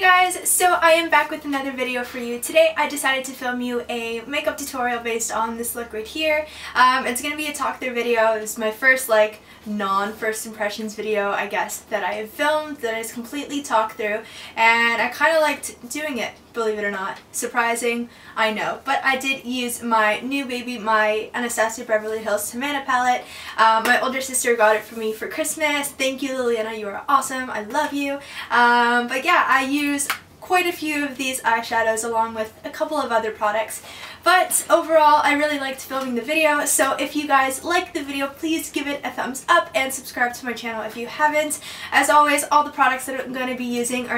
Hey guys, so I am back with another video for you. Today I decided to film you a makeup tutorial based on this look right here. It's going to be a talk through video. It's my first like non-first impressions video I guess that I have filmed that is completely talk through, and I kind of liked doing it, believe it or not. Surprising, I know, but I did use my new baby, my Anastasia Beverly Hills Tamanna palette. My older sister got it for me for Christmas. Thank you, Liliana, you are awesome, I love you. But yeah, I use quite a few of these eyeshadows along with a couple of other products. But overall, I really liked filming the video, so if you guys liked the video, please give it a thumbs up and subscribe to my channel if you haven't. As always, all the products that I'm going to be using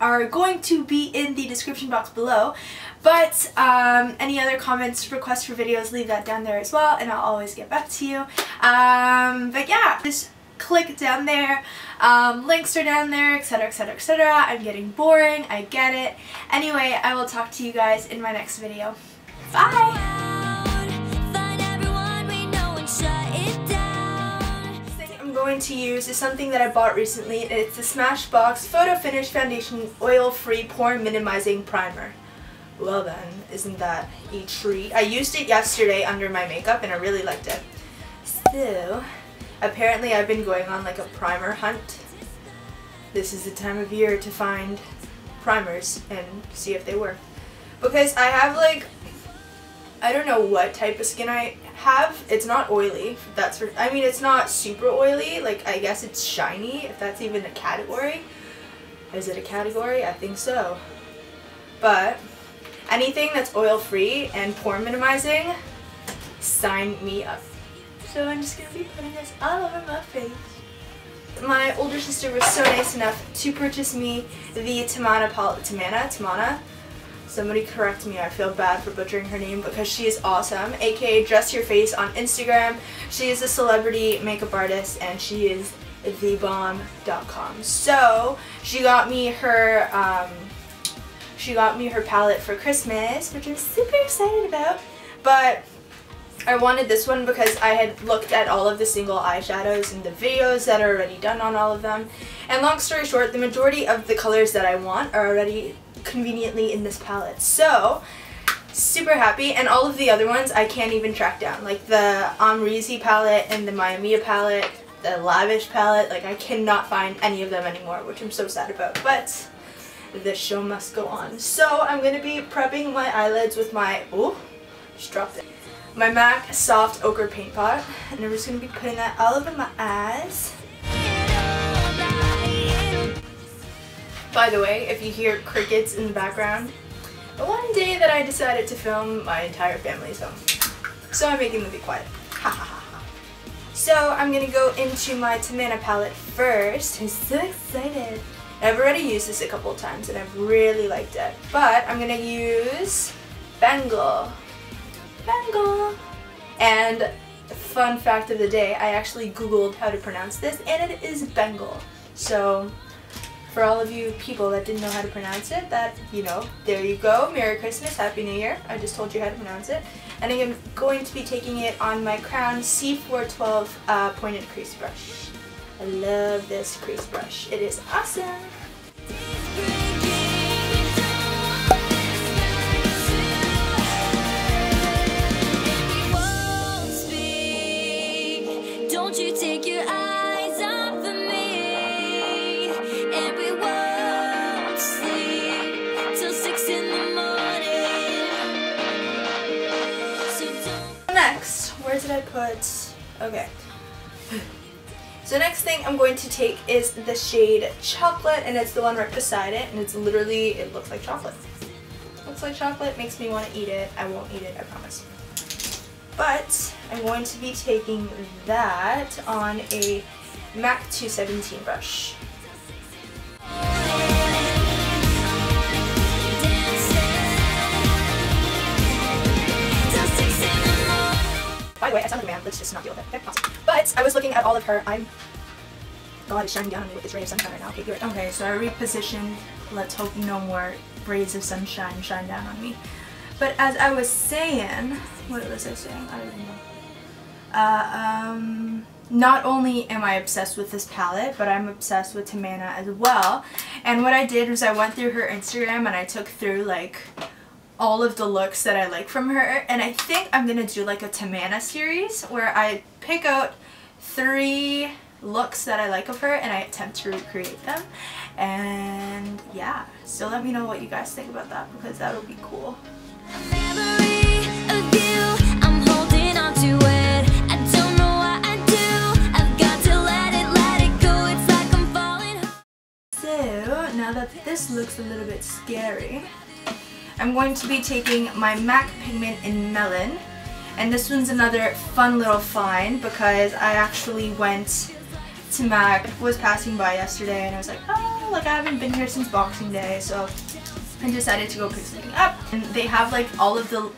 are going to be in the description box below, but any other comments, requests for videos, leave that down there as well, and I'll always get back to you. But yeah, just click down there, links are down there, etc, etc, etc. I'm getting boring, I get it. Anyway, I will talk to you guys in my next video. Bye! To use is something that I bought recently, and it's the Smashbox Photo Finish Foundation Oil-Free Pore Minimizing Primer. Well then, isn't that a treat? I used it yesterday under my makeup and I really liked it. So, apparently I've been going on like a primer hunt. This is the time of year to find primers and see if they work. Because I have like, I don't know what type of skin I have. It's not oily. That's for, I mean, it's not super oily. Like, I guess it's shiny, if that's even a category. Is it a category? I think so. But anything that's oil-free and pore minimizing, sign me up. So I'm just going to be putting this all over my face. My older sister was so nice enough to purchase me the Tamanna palette. Tamanna? Somebody correct me, I feel bad for butchering her name because she is awesome, aka Dress Your Face on Instagram. She is a celebrity makeup artist and she is thebomb.com. So she got me her palette for Christmas, which I'm super excited about, but I wanted this one because I had looked at all of the single eyeshadows and the videos that are already done on all of them, and long story short, the majority of the colors that I want are already conveniently in this palette, so super happy. And all of the other ones I can't even track down, like the Amrezi palette and the Miamiya palette, the Lavish palette, like I cannot find any of them anymore, which I'm so sad about, but the show must go on. So I'm going to be prepping my eyelids with my, oh, just dropped it, my MAC Soft Ochre Paint Pot, and I'm just going to be putting that all over my eyes. By the way, if you hear crickets in the background, the one day that I decided to film, my entire family's home. So I'm making them be quiet. Ha ha ha. So I'm going to go into my Tamanna palette first. I'm so excited. I've already used this a couple of times and I've really liked it. But I'm going to use Bengal. Bengal. And fun fact of the day, I actually Googled how to pronounce this and it is Bengal. So for all of you people that didn't know how to pronounce it, that, you know, there you go. Merry Christmas, Happy New Year. I just told you how to pronounce it. And I'm going to be taking it on my Crown C412 pointed crease brush. I love this crease brush. It is awesome. Don't you take your eyes. I put, okay, so next thing I'm going to take is the shade Chocolate, and it's the one right beside it, and it's literally, it looks like chocolate, makes me want to eat it. I won't eat it, I promise, but I'm going to be taking that on a MAC 217 brush. Anyway, I sound like a man, let's just not deal with it, okay? Awesome. But I was looking at all of her, God, it's shining down on me with this ray of sunshine right now, okay, do it. Okay, so I repositioned, let's hope no more rays of sunshine shine down on me. But as I was saying, what was I saying? I don't even know. Not only am I obsessed with this palette, but I'm obsessed with Tamanna as well. And what I did was I went through her Instagram and I took through like all of the looks that I like from her. And I think I'm going to do like a Tamanna series where I pick out 3 looks that I like of her and I attempt to recreate them. And yeah, so let me know what you guys think about that because that would be cool. So now that this looks a little bit scary, I'm going to be taking my MAC pigment in Melon, and this one's another fun little find because I actually went to MAC, was passing by yesterday and I was like, oh, like I haven't been here since Boxing Day, so I decided to go pick something up. And they have like all of the,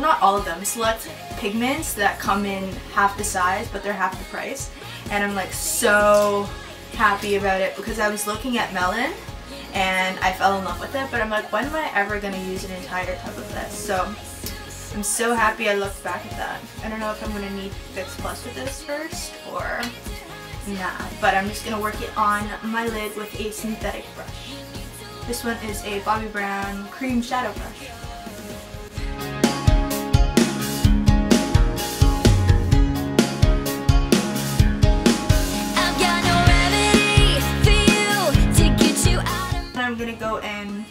not all of them, select pigments that come in half the size but they're half the price, and I'm like so happy about it because I was looking at Melon and I fell in love with it, but I'm like, when am I ever going to use an entire tub of this? So I'm so happy I looked back at that. I don't know if I'm going to need Fix Plus with this first or nah, but I'm just going to work it on my lid with a synthetic brush. This one is a Bobbi Brown cream shadow brush. I'm going to go in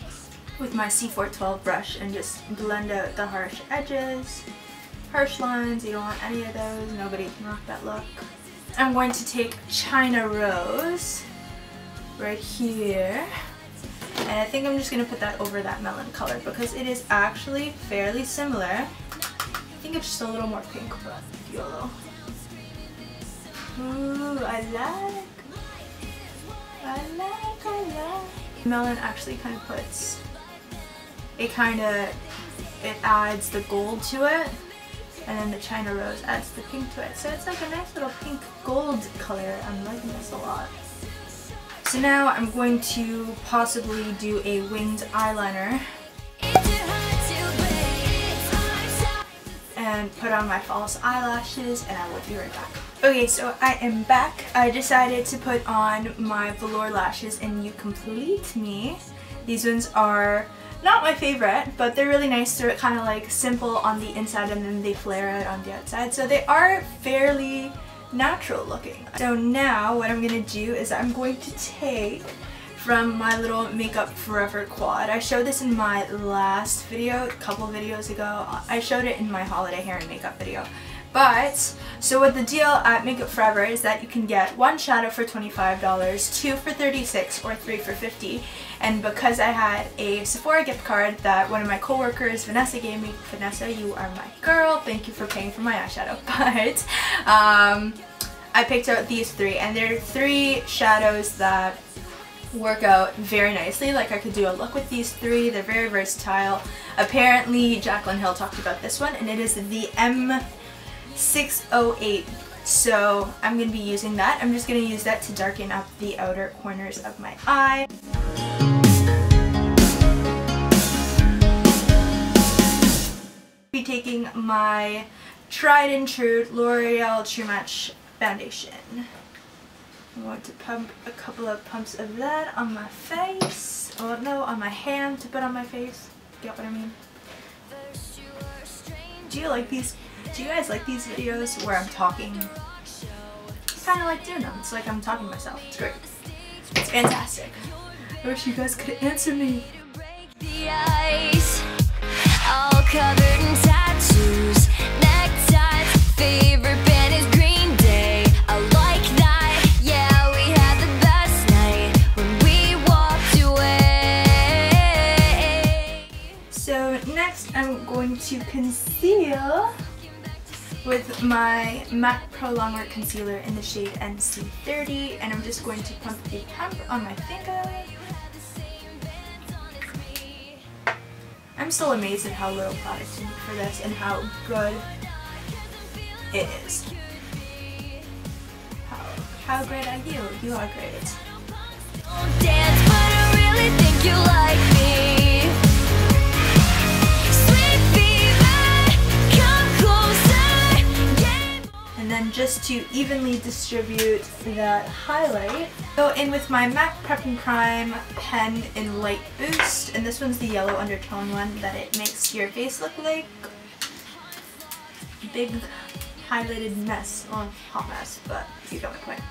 with my C412 brush and just blend out the harsh edges, harsh lines. You don't want any of those. Nobody can rock that look. I'm going to take China Rose right here, and I think I'm just going to put that over that Melon color because it is actually fairly similar. I think it's just a little more pink, but YOLO. Ooh, I like. Melon actually kind of puts, it adds the gold to it, and then the China Rose adds the pink to it. So it's like a nice little pink gold color. I'm liking this a lot. So now I'm going to possibly do a winged eyeliner and put on my false eyelashes, and I will be right back. Okay, so I am back. I decided to put on my Velour Lashes in You Complete Me. These ones are not my favorite, but they're really nice. They're kind of like simple on the inside and then they flare out on the outside. So they are fairly natural looking. So now what I'm going to do is I'm going to take from my little Makeup Forever quad. I showed this in my last video, a couple videos ago. I showed it in my holiday hair and makeup video. But, so what the deal at Makeup Forever is that you can get one shadow for $25, 2 for $36, or 3 for $50. And because I had a Sephora gift card that one of my coworkers, Vanessa, gave me, Vanessa, you are my girl, thank you for paying for my eyeshadow. But, I picked out these 3, and they're 3 shadows that work out very nicely. Like I could do a look with these 3. They're very versatile. Apparently Jaclyn Hill talked about this one, and it is the M608. So I'm going to be using that. I'm just going to use that to darken up the outer corners of my eye. I'll be taking my tried and true L'Oreal True Match foundation. I'm going to pump a couple of pumps of that on my face, or no, on my hand to put on my face. Get what I mean? Do you like these? Do you guys like these videos where I'm talking? It's kind of like doing them. It's like I'm talking to myself. It's great. It's fantastic. I wish you guys could answer me. All covered in tattoos, neckties, favorite band is green. I'm going to conceal with my MAC Prolongwear concealer in the shade NC30, and I'm just going to pump a pump on my finger. I'm still amazed at how little product you need for this and how good it is. How great are you? You are great. Don't dance, but I really think you like me. Just just to evenly distribute that highlight. Go in with my MAC Prep and Prime pen in Light Boost, and this one's the yellow undertone one that it makes your face look like big highlighted mess. Well, hot mess, but you got my point.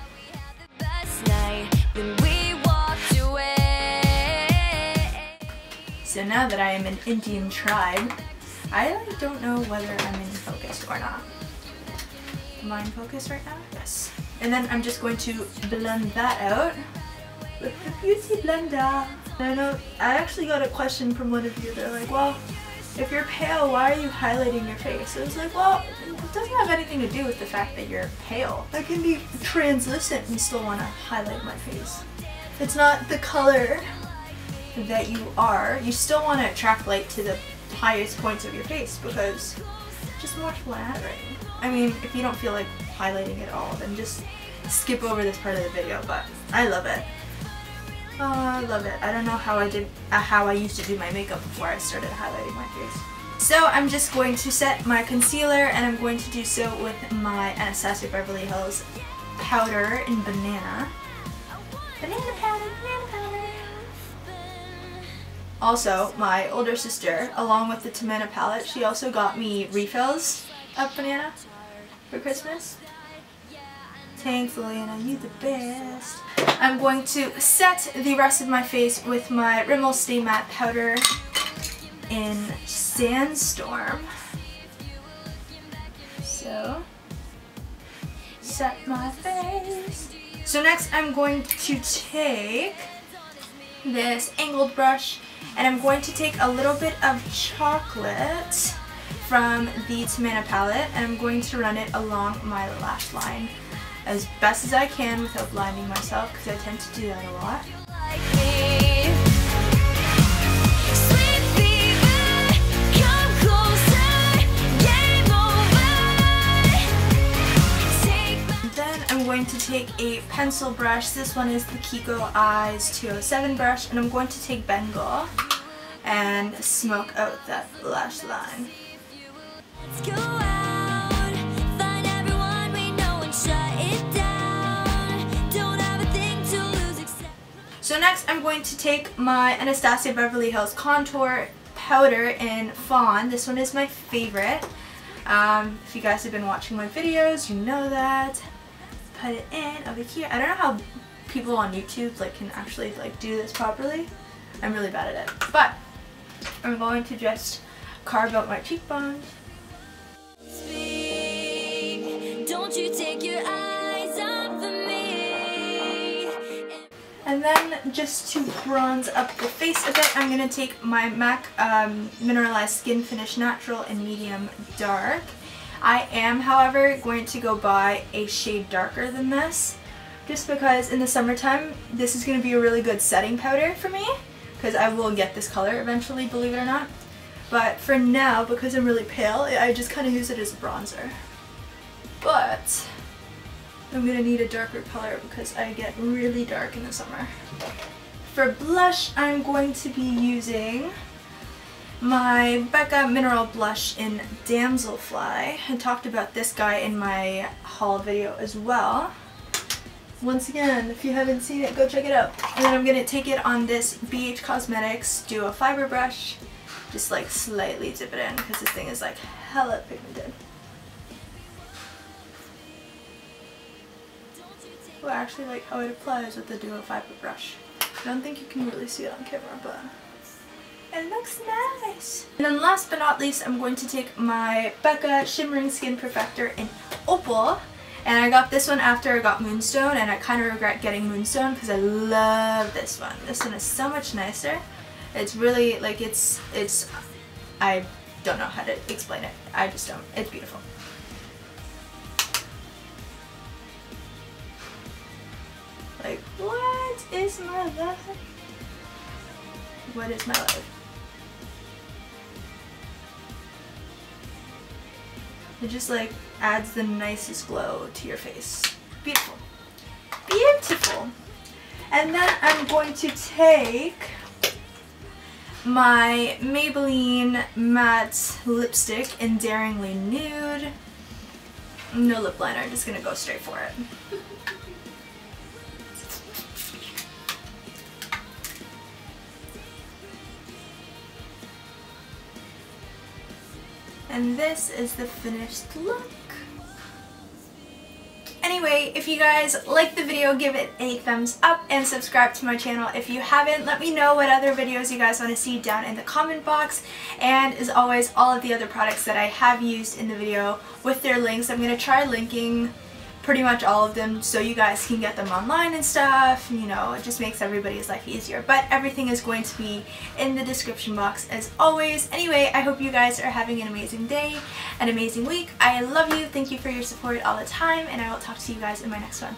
So now that I am an Indian tribe, I don't know whether I'm in focus or not. Am I in focus right now? Yes. And then I'm just going to blend that out with the beauty blender. And I know I actually got a question from one of you. They're like, well, if you're pale, why are you highlighting your face? I was like, well, it doesn't have anything to do with the fact that you're pale. I can be translucent and still want to highlight my face. It's not the color that you are. You still want to attract light to the highest points of your face because it's just more flattering. I mean, if you don't feel like highlighting at all, then just skip over this part of the video, but I love it. I love it. I don't know how I did, how I used to do my makeup before I started highlighting my face. So I'm just going to set my concealer, and I'm going to do so with my Anastasia Beverly Hills powder in Banana. Banana powder, banana powder. Also, my older sister, along with the Tamanna palette, she also got me refills of Banana for Christmas. Thanks, Liliana, you the best. I'm going to set the rest of my face with my Rimmel Stay Matte powder in Sandstorm. So, set my face. So next I'm going to take this angled brush, and I'm going to take a little bit of Chocolate from the Tamanna palette, and I'm going to run it along my lash line as best as I can without blinding myself, because I tend to do that a lot. And then I'm going to take a pencil brush. This one is the Kiko Eyes 207 brush, and I'm going to take Bengal and smoke out that lash line. Let's go out, find everyone we know and shut it down. Don't have a thing to lose except... So next I'm going to take my Anastasia Beverly Hills contour powder in Fawn. This one is my favorite. If you guys have been watching my videos, you know that. Put it in over here. I don't know how people on YouTube can actually do this properly. I'm really bad at it. But I'm going to just carve out my cheekbones. Don't you take your eyes off of me. And then just to bronze up the face a bit, I'm going to take my MAC Mineralized Skin Finish Natural in Medium Dark. I am, however, going to go by a shade darker than this, just because in the summertime this is going to be a really good setting powder for me, because I will get this color eventually, believe it or not. But for now, because I'm really pale, I just kind of use it as a bronzer. But I'm going to need a darker color because I get really dark in the summer. For blush, I'm going to be using my Becca Mineral Blush in Damselfly. I talked about this guy in my haul video as well. Once again, if you haven't seen it, go check it out. And then I'm going to take it on this BH Cosmetics Duo Fiber Brush. Just slightly dip it in because this thing is hella pigmented. Oh, I actually like how it applies with the Duo Fiber brush. I don't think you can really see it on camera, but it looks nice. And then last but not least, I'm going to take my Becca Shimmering Skin Perfector in Opal. And I got this one after I got Moonstone, and I kind of regret getting Moonstone because I love this one. This one is so much nicer. It's really, I don't know how to explain it. I just don't. It's beautiful. What is my life? What is my life? It just adds the nicest glow to your face. Beautiful. Beautiful. And then I'm going to take my Maybelline matte lipstick in Daringly Nude. No lip liner, I'm just gonna go straight for it. And this is the finished look. Anyway, if you guys like the video, give it a thumbs up and subscribe to my channel. If you haven't, let me know what other videos you guys want to see down in the comment box. And as always, all of the other products that I have used in the video with their links, I'm going to try linking pretty much all of them so you guys can get them online and stuff. You know, it just makes everybody's life easier. But everything is going to be in the description box as always. Anyway, I hope you guys are having an amazing day, an amazing week. I love you. Thank you for your support all the time, and I will talk to you guys in my next one.